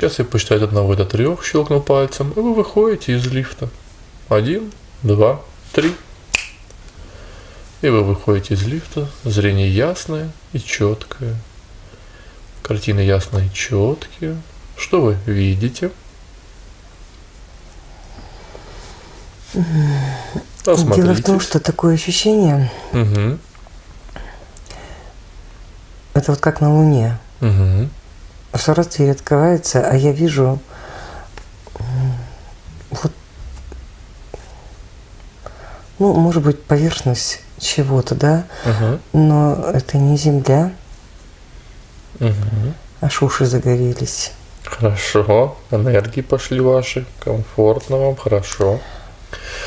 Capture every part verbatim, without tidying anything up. Сейчас я посчитаю от одного до трех, щелкну пальцем, и вы выходите из лифта. Один, два, три. И вы выходите из лифта, зрение ясное и четкое. Картины ясные и четкие. Что вы видите? Осмотритесь. Дело в том, что такое ощущение, угу. это вот как на Луне. Угу. Сразу дверь открывается, а я вижу вот, ну, может быть, поверхность чего-то, да, угу. но это не Земля, угу. аж уши загорелись. Хорошо, энергии пошли ваши, комфортно вам, хорошо.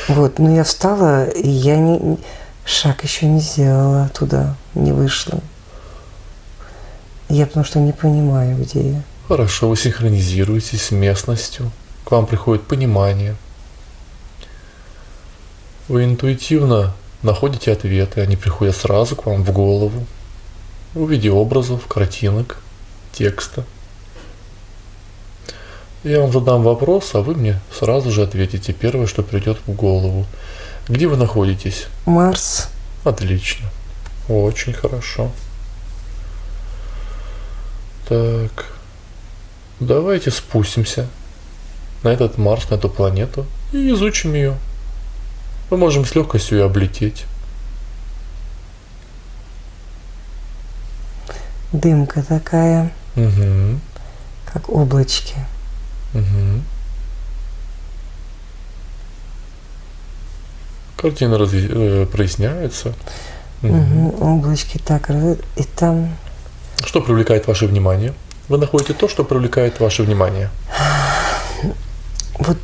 Вот, но я встала, и я не, шаг еще не сделала туда, не вышла. Я потому что не понимаю, где я. Хорошо, вы синхронизируетесь с местностью. К вам приходит понимание. Вы интуитивно находите ответы, они приходят сразу к вам в голову. В виде образов, картинок, текста. Я вам задам вопрос, а вы мне сразу же ответите первое, что придет в голову. Где вы находитесь? Марс. Отлично. Очень хорошо. Так, давайте спустимся на этот Марс, на эту планету и изучим ее. Мы можем с легкостью ее облететь. Дымка такая, угу. как облачки. Угу. Картина раз... э, проясняется. Угу. Угу. Облачки так, и там... Что привлекает ваше внимание? Вы находите то, что привлекает ваше внимание. Вот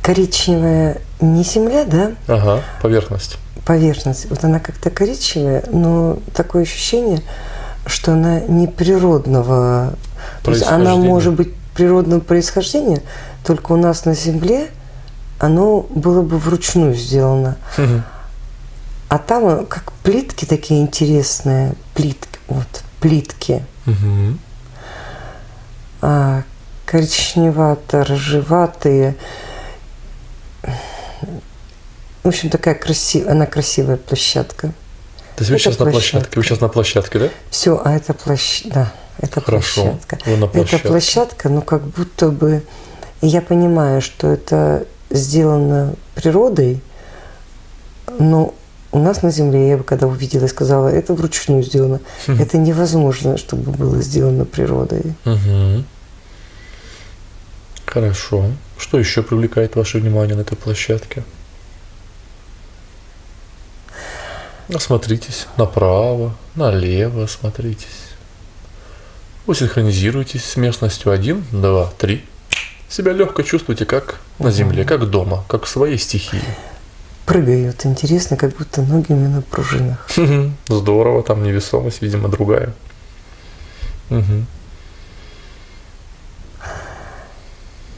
коричневая не Земля, да? Ага, поверхность. Поверхность. Вот она как-то коричневая, но такое ощущение, что она не природного. То есть она может быть природного происхождения, только у нас на Земле оно было бы вручную сделано. Угу. А там как плитки такие интересные, плитки, вот, плитки. Угу. А, коричневато-рыжеватые. В общем, такая красивая, она красивая площадка. То есть вы сейчас, площадка. На площадке, вы сейчас на площадке, да? Все, а это площадка, да, это Хорошо. Площадка. Вы на площадке. Это площадка, ну как будто бы, я понимаю, что это сделано природой, но... У нас на Земле, я бы когда увидела и сказала, это вручную сделано. Угу. Это невозможно, чтобы было сделано природой. Угу. Хорошо. Что еще привлекает ваше внимание на этой площадке? Осмотритесь направо, налево, осмотритесь. Вы синхронизируетесь с местностью один, два, три. Себя легко чувствуете, как угу. на Земле, как дома, как в своей стихии. Прыгают, интересно, как будто ноги именно на пружинах. Здорово, там невесомость, видимо, другая. Угу.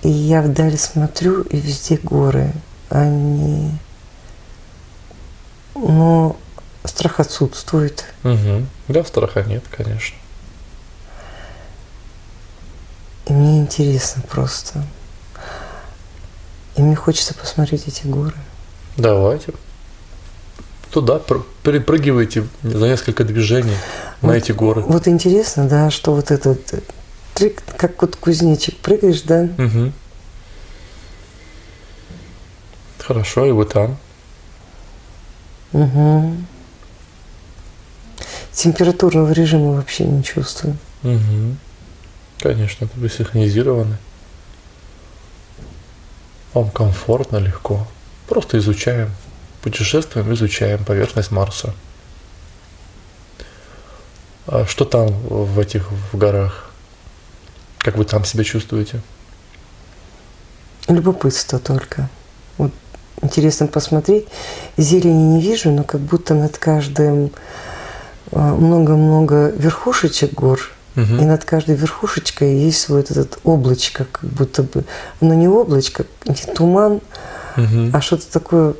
И я вдали смотрю, и везде горы. Они... Но страх отсутствует. Угу. Да, страха нет, конечно. И мне интересно просто. И мне хочется посмотреть эти горы. Давайте. Туда перепрыгивайте за несколько движений вот, на эти горы. Вот интересно, да, что вот этот трик, как вот кузнечик прыгаешь, да? Угу. Хорошо, и вы там. Угу. Температурного режима вообще не чувствую. Угу. Конечно, вы синхронизированы. Вам комфортно, легко. Просто изучаем, путешествуем, изучаем поверхность Марса. А что там в этих в горах? Как вы там себя чувствуете? Любопытство только. Вот интересно посмотреть. Зелени не вижу, но как будто над каждым много-много верхушечек гор. Угу. И над каждой верхушечкой есть вот этот облачко, как будто бы. Но не облачко, не туман. Угу. А что-то такое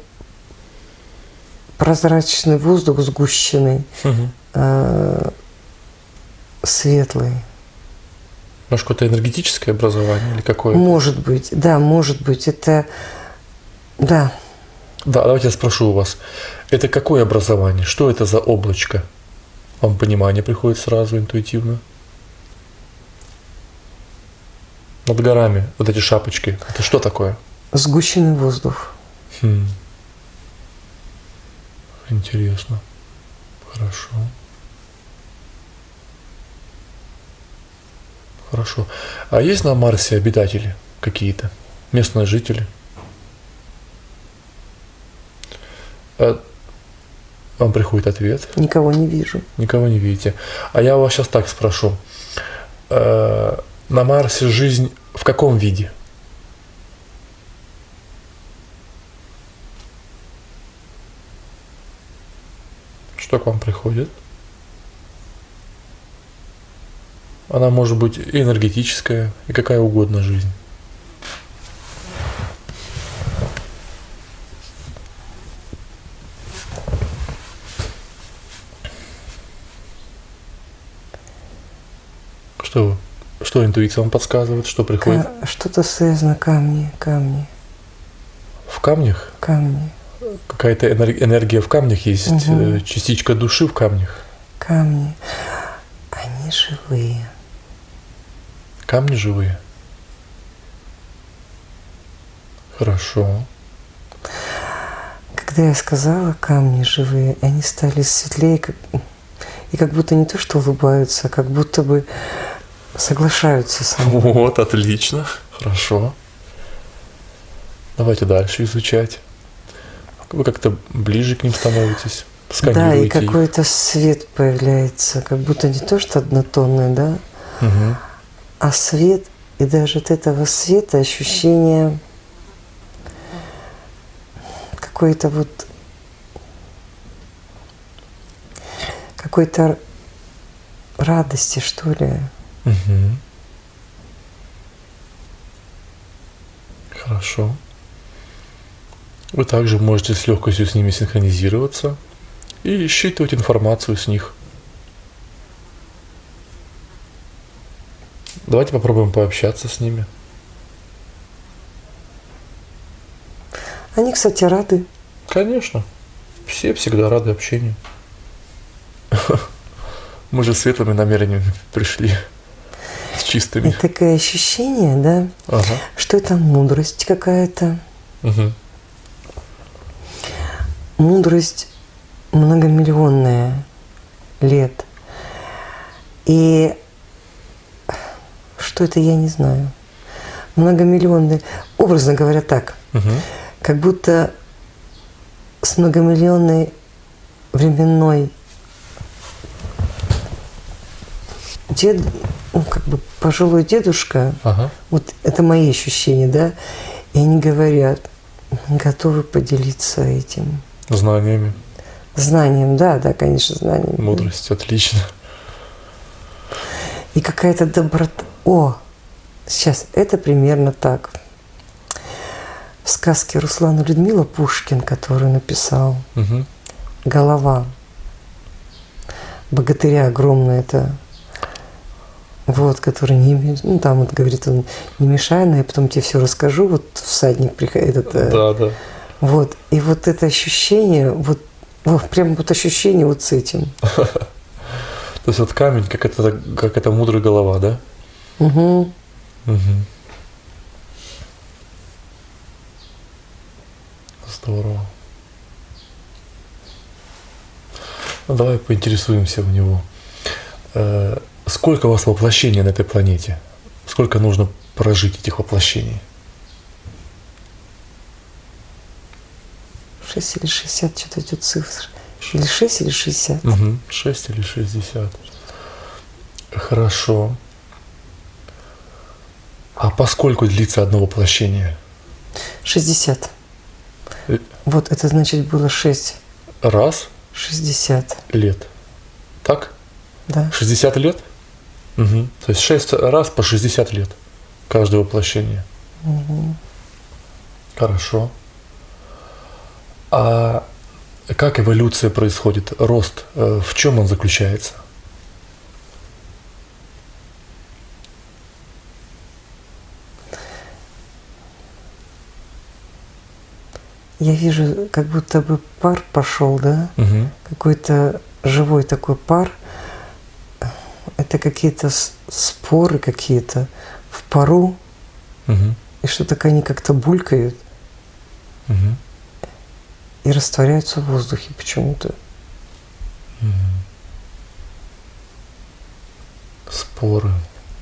прозрачный воздух, сгущенный, угу. э- светлый. Может, какое-то энергетическое образование или какое? Может быть, да, может быть. Это, да. Да, давайте я спрошу у вас. Это какое образование? Что это за облачко? Вам понимание приходит сразу, интуитивно? Над горами вот эти шапочки. Это что такое? Сгущенный воздух. Хм. Интересно. Хорошо. Хорошо. А есть на Марсе обитатели какие-то? Местные жители? А вам приходит ответ? Никого не вижу. Никого не видите. А я вас сейчас так спрошу. На Марсе жизнь в каком виде? Что к вам приходит? Она может быть и энергетическая, и какая угодно жизнь. Что, что интуиция вам подсказывает, что приходит? Что-то связано камни, камни. В камнях? Камни. Какая-то энергия в камнях есть, угу. Частичка души в камнях. Камни. Они живые. Камни живые. Хорошо. Когда я сказала камни живые, они стали светлее, как... и как будто не то, что улыбаются, а как будто бы соглашаются со мной. Вот, отлично. Хорошо. Давайте дальше изучать. Вы как-то ближе к ним становитесь. Да, и какой-то свет появляется, как будто не то, что однотонный, да? Угу. А свет, и даже от этого света ощущение какой-то вот, какой-то радости, что ли. Угу. Хорошо. Вы также можете с легкостью с ними синхронизироваться и считывать информацию с них. Давайте попробуем пообщаться с ними. Они, кстати, рады. Конечно. Все всегда рады общению. Мы же с светлыми намерениями пришли. С чистыми. И такое ощущение, да, ага. Что это мудрость какая-то. Угу. Мудрость многомиллионная лет. И что это, я не знаю. Многомиллионные, образно говоря, так. Угу. Как будто с многомиллионной временной дед, ну, как бы пожилой дедушка, ага. Вот это мои ощущения, да, и они говорят, готовы поделиться этим. Знаниями. Знанием, да, да, конечно, знанием. Мудрость, отлично. И какая-то доброта. О, сейчас, это примерно так. В сказке Руслана Людмила Пушкин, который написал, угу. Голова богатыря огромная, это вот, который не, ну там вот говорит он, не мешай, но я потом тебе все расскажу, вот всадник приходит, этот, да, да. Вот, и вот это ощущение, вот, вот прям вот ощущение вот с этим. То есть вот камень, как это, как это мудрая голова, да? Угу. Угу. Здорово. Ну, давай поинтересуемся у него. Сколько у вас воплощений на этой планете? Сколько нужно прожить этих воплощений? шесть или шестьдесят, что-то идет цифр. Или шесть или шестьдесят. Угу. шесть или шестьдесят. Хорошо. А поскольку длится одно воплощение? шестьдесят. Э... Вот это значит было шесть. Раз? шестьдесят. Лет. Так? Да. шестьдесят лет? Угу. То есть шесть раз по шестьдесят лет. Каждое воплощение. Угу. Хорошо. А как эволюция происходит? Рост, в чем он заключается? Я вижу, как будто бы пар пошел, да? Угу. Какой-то живой такой пар. Это какие-то споры какие-то в пару. Угу. И что-то они как-то булькают. Угу. И растворяются в воздухе почему-то. Угу. Споры.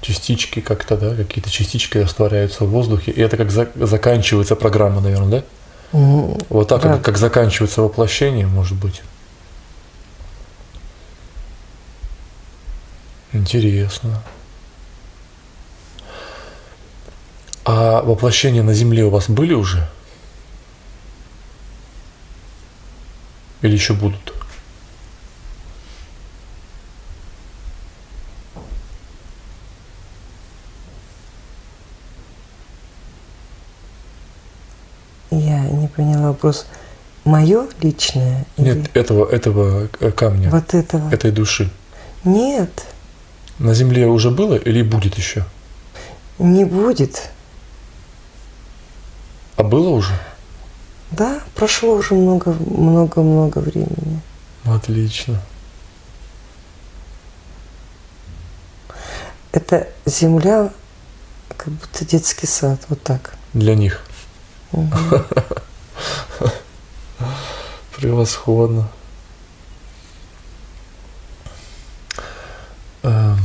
Частички как-то, да? Какие-то частички растворяются в воздухе. И это как за заканчивается программа, наверное, да? Вот так, да. Как, как заканчивается воплощение, может быть. Интересно. А воплощения на Земле у вас были уже? Или еще будут? Поняла вопрос. Мое личное? Нет, или... этого, этого камня. Вот этого. Этой души. Нет. На Земле уже было или будет еще? Не будет. А было уже? Да, прошло уже много-много-много времени. Отлично. Это Земля, как будто детский сад, вот так. Для них. Угу. Превосходно. А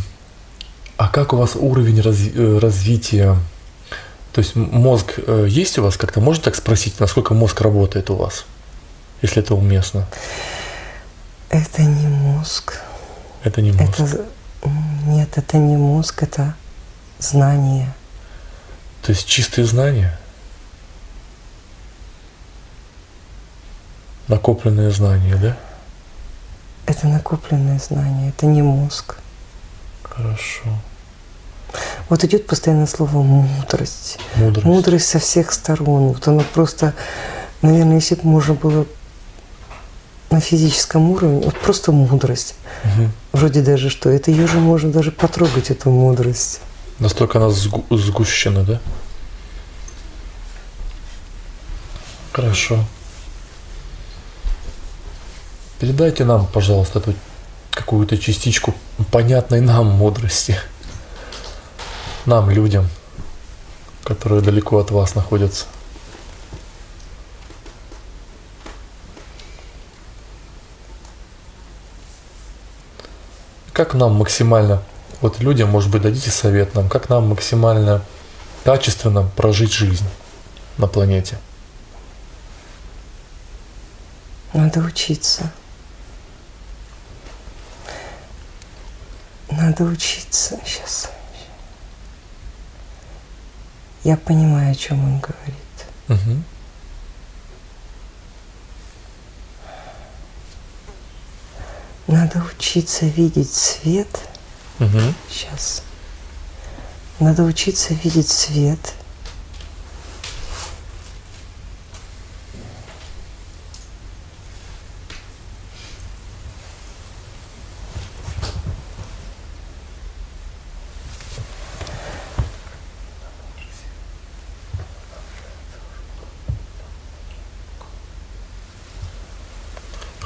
как у вас уровень развития? То есть мозг есть у вас как-то? Можно так спросить, насколько мозг работает у вас? Если это уместно. Это не мозг. Это не мозг. Это... Нет, это не мозг, это знание. То есть чистые знания? Накопленные знания, да? Это накопленные знания, это не мозг. Хорошо. Вот идет постоянно слово мудрость. Мудрость. Мудрость со всех сторон. Вот оно просто, наверное, если бы можно было на физическом уровне, вот просто мудрость. Угу. Вроде даже что, это ее же можно даже потрогать, эту мудрость. Настолько она сгущена, да? Хорошо. Передайте нам, пожалуйста, эту какую-то частичку понятной нам мудрости. Нам, людям, которые далеко от вас находятся. Как нам максимально, вот людям, может быть, дадите совет нам, как нам максимально качественно прожить жизнь на планете? Надо учиться. Надо учиться. Сейчас. Я понимаю, о чем он говорит. Угу. Надо учиться видеть свет. Угу. Сейчас. Надо учиться видеть свет.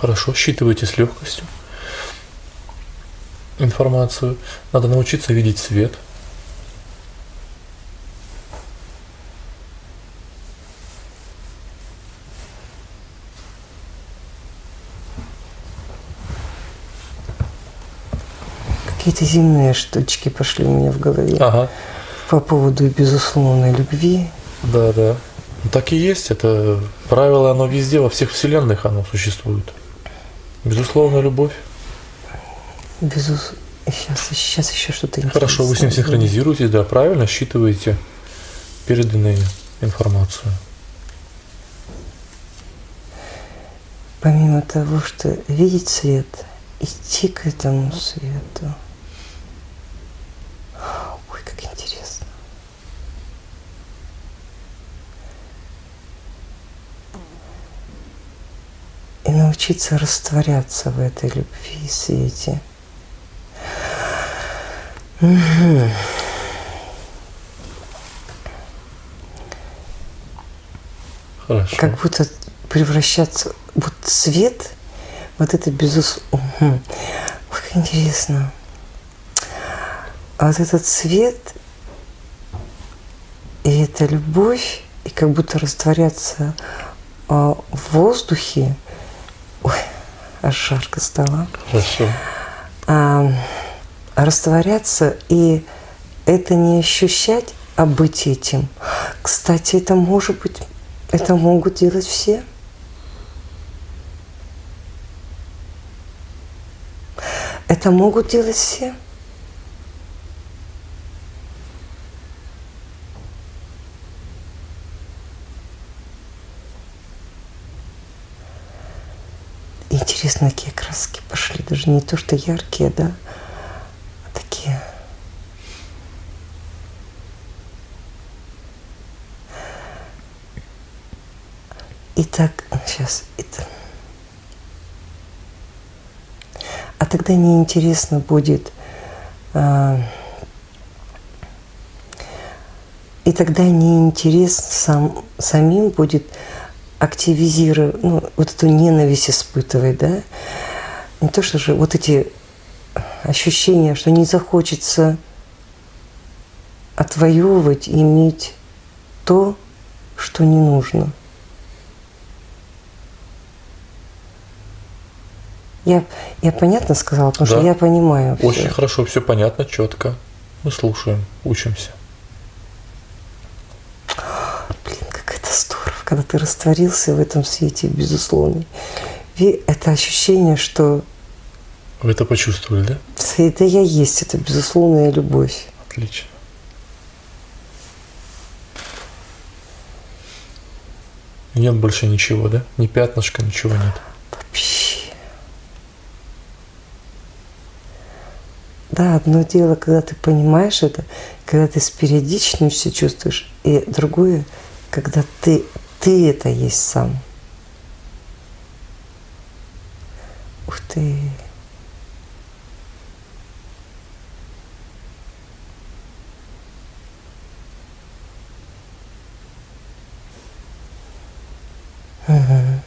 Хорошо, считывайте с легкостью информацию. Надо научиться видеть свет. Какие-то земные штучки пошли у меня в голове. Ага. По поводу безусловной любви. Да, да. Так и есть. Это правило, оно везде, во всех вселенных оно существует. Безусловно, любовь. Безус... Сейчас, сейчас еще что-то интересное. Хорошо, вы с ним синхронизируетесь, да, правильно считываете переданную информацию. Помимо того, что видеть свет, идти к этому свету. Ой, как интересно. И научиться растворяться в этой любви и свете. Угу. Хорошо. Как будто превращаться. Вот цвет, вот это безусловно. Как интересно. А вот этот цвет и эта любовь, и как будто растворяться а, в воздухе. Ой, аж жарко стало. Хорошо. А, растворяться, и это не ощущать, а быть этим. Кстати, это может быть, это могут делать все. Это могут делать все. Интересно, какие краски пошли. Даже не то, что яркие, да, а такие. Итак, сейчас это. А тогда неинтересно будет, а, и тогда неинтересно сам, самим будет активизировать, ну, вот эту ненависть испытывать, да? Не то, что же вот эти ощущения, что не захочется отвоевывать и иметь то, что не нужно. Я, я понятно сказала, потому да. что я понимаю. Очень все. Хорошо, все понятно, четко. Мы слушаем, учимся. Блин, как это здорово, когда ты растворился в этом свете, безусловно. И это ощущение, что… Вы это почувствовали, да? Это я есть, это безусловная любовь. Отлично. Нет больше ничего, да? Ни пятнышка, ничего нет. Да, одно дело, когда ты понимаешь это, когда ты с периодичностью чувствуешь, и другое, когда ты, ты это есть сам. Ух ты! Угу.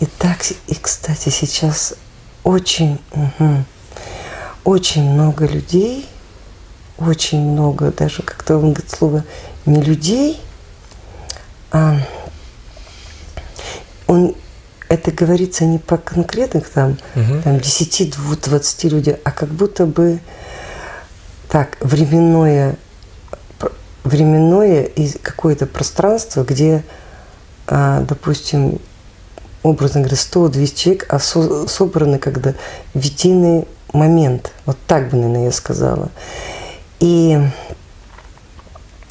Итак, и, кстати, сейчас очень, угу, очень много людей, очень много, даже как-то он говорит слово не людей, а он, это говорится не по конкретных там, угу. там десяти-двадцати людей, а как будто бы так, временное, временное и какое-то пространство, где, а, допустим, образно говоря, сто-двести человек, а со собраны когда в единый момент. Вот так бы, наверное, я сказала. И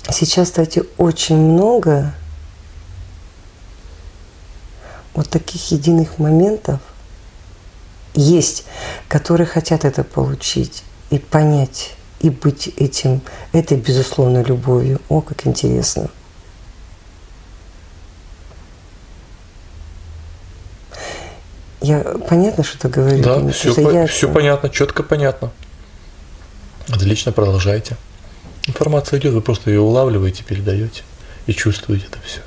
сейчас, кстати, очень много вот таких единых моментов есть, которые хотят это получить и понять, и быть этим, этой безусловной любовью. О, как интересно! Я понятно, что говорю? Да, все, по я... все понятно, четко понятно. Отлично, продолжайте. Информация идет, вы просто ее улавливаете, передаете и чувствуете это все.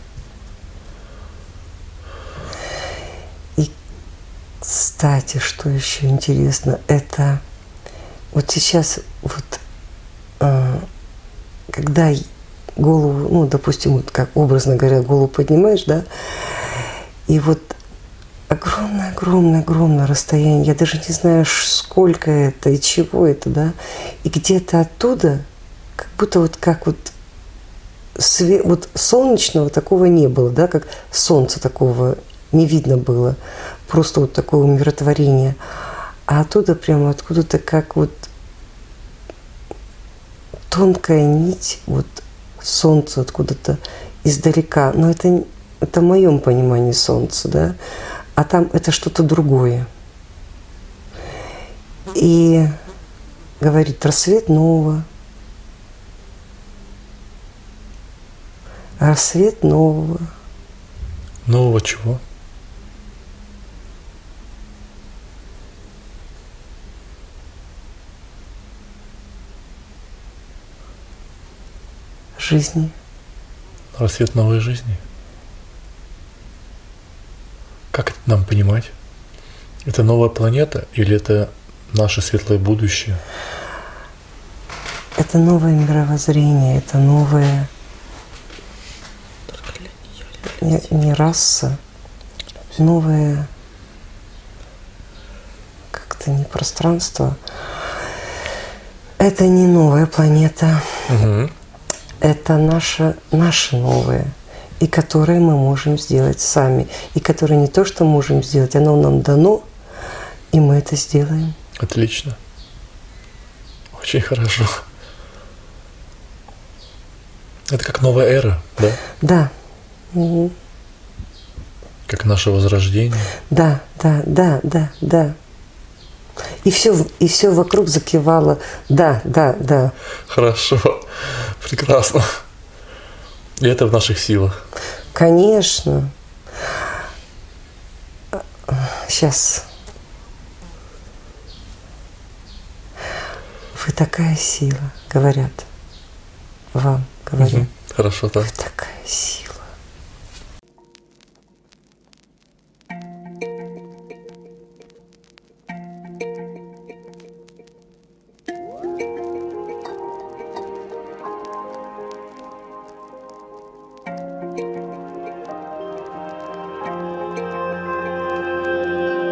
И, кстати, что еще интересно, это вот сейчас вот когда голову, ну, допустим, вот как образно говоря, голову поднимаешь, да, и вот огромное, огромное, огромное расстояние. Я даже не знаю, сколько это и чего это, да. И где-то оттуда, как будто вот как вот, све вот солнечного такого не было, да, как солнца такого не видно было. Просто вот такое умиротворение. А оттуда прямо откуда-то как вот тонкая нить, вот солнце откуда-то издалека. Но это, это в моем понимании солнце, да. А там это что-то другое. И говорит, рассвет нового. Рассвет нового. Нового чего? жизни. Рассвет новой жизни. Как это нам понимать? Это новая планета или это наше светлое будущее? Это новое мировоззрение, это новое... Не, не раса, новое... Как-то не пространство. Это не новая планета. Угу. Это наше, наши новые, и которые мы можем сделать сами. И которые не то, что можем сделать, оно нам дано, и мы это сделаем. Отлично. Очень хорошо. Это как новая эра, да? Да. Угу. Как наше возрождение. Да, да, да, да, да. И все, и все вокруг закивало. Да, да, да. Хорошо. Прекрасно. И это в наших силах. Конечно. Сейчас. Вы такая сила, говорят. Вам говорят. Угу. Хорошо, так. Вы такая сила.